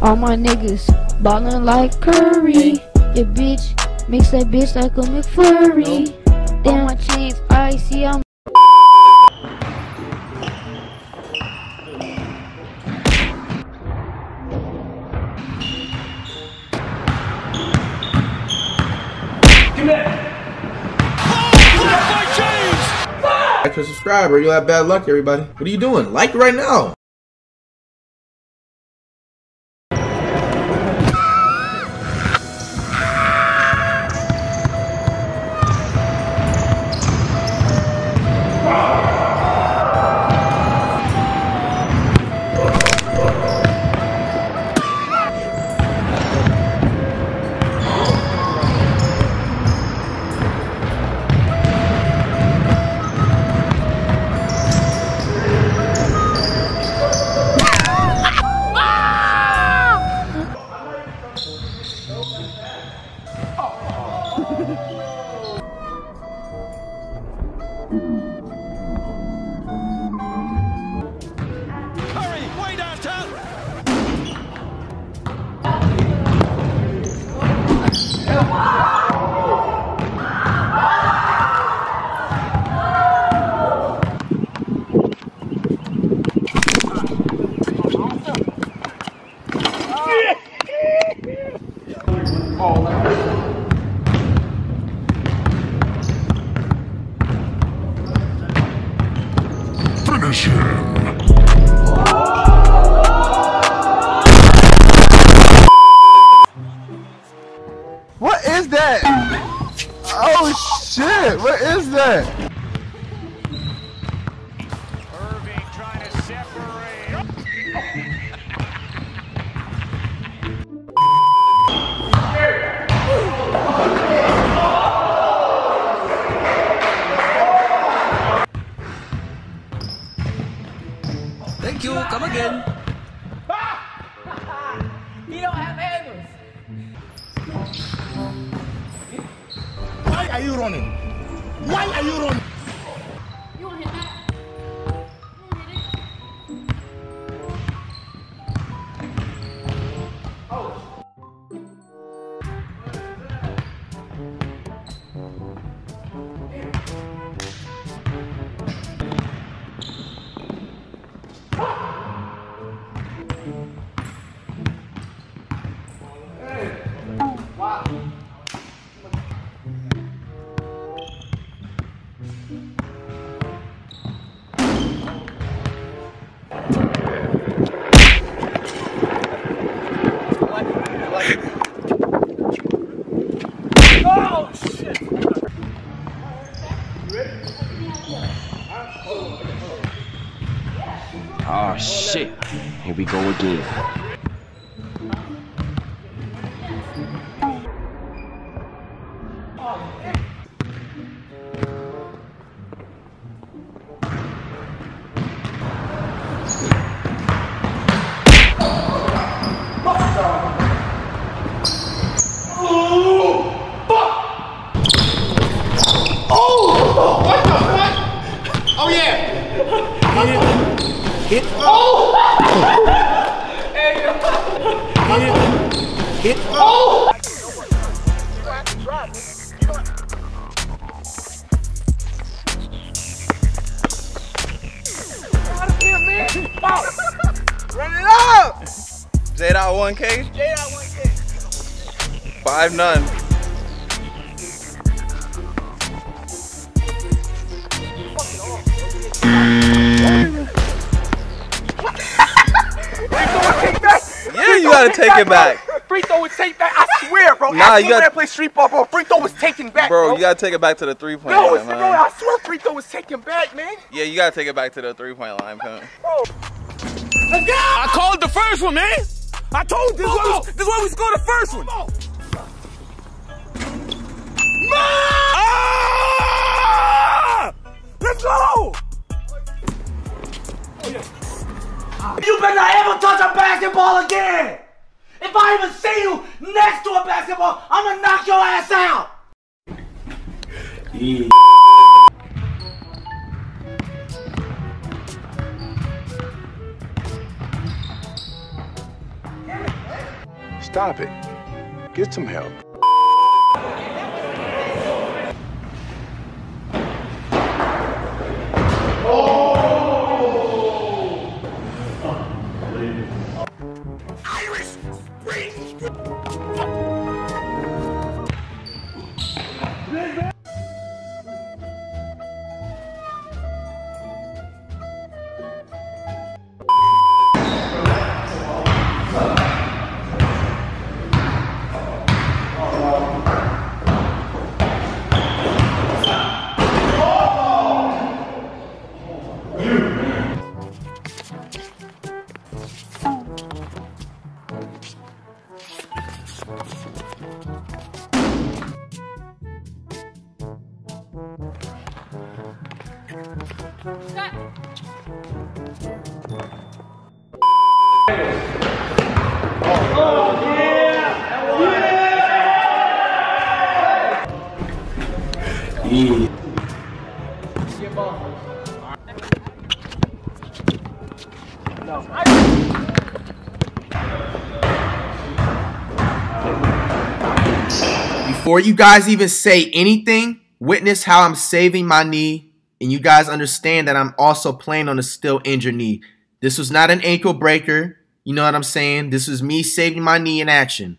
All my niggas ballin' like Curry. Your bitch mix that bitch like a McFlurry. Damn, my cheeks icy. I'm like to subscribe or you'll have bad luck, everybody. What are you doing? Like right now. Finish him. What is that? Oh shit, what is that? Irving trying to separate. Thank you, come again. You don't have handles. Why are you running? Why are you running? You want to hit that? You want to hit it? Oh shit, here we go again. Hit. Oh! Hit. Hit. Oh! Run it up! J.1K? J.1K. 5-none. You gotta take it back. Free throw was taken back. I swear, bro. Nah, you gotta play street ball, bro. Free throw was taken back, bro. You gotta take it back to the 3-point line, man. Bro, I swear, free throw was taken back, man. Yeah, you gotta take it back to the 3-point line, man. Bro, let's go. I called the first one, man. I told you this why we scored the first one. Ah! Let's go. Oh yeah. You better not ever touch a basketball again. If I even see you, next door basketball, I'm gonna knock your ass out! Yeah. Stop it. Get some help. Before you guys even say anything, witness how I'm saving my knee, and you guys understand that I'm also playing on a still injured knee. This was not an ankle breaker. You know what I'm saying? This was me saving my knee in action.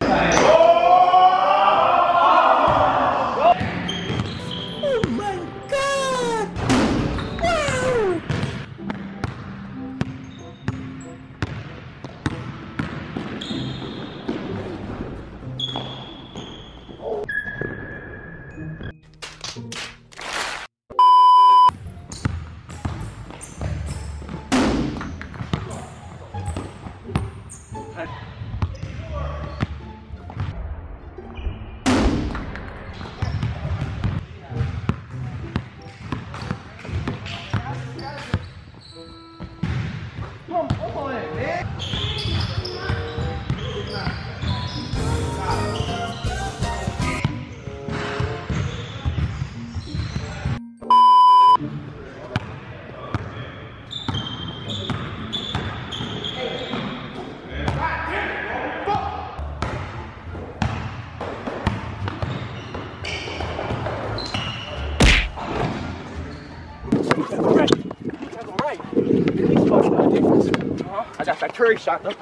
I got that curry shot though.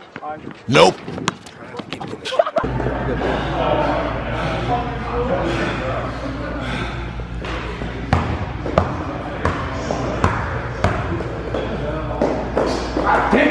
Nope. I